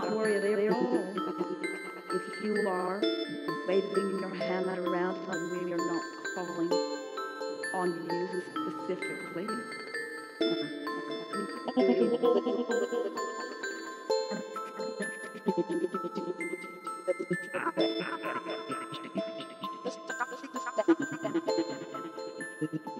not worried at all. If you are waving your hand around when we are not calling on you specifically,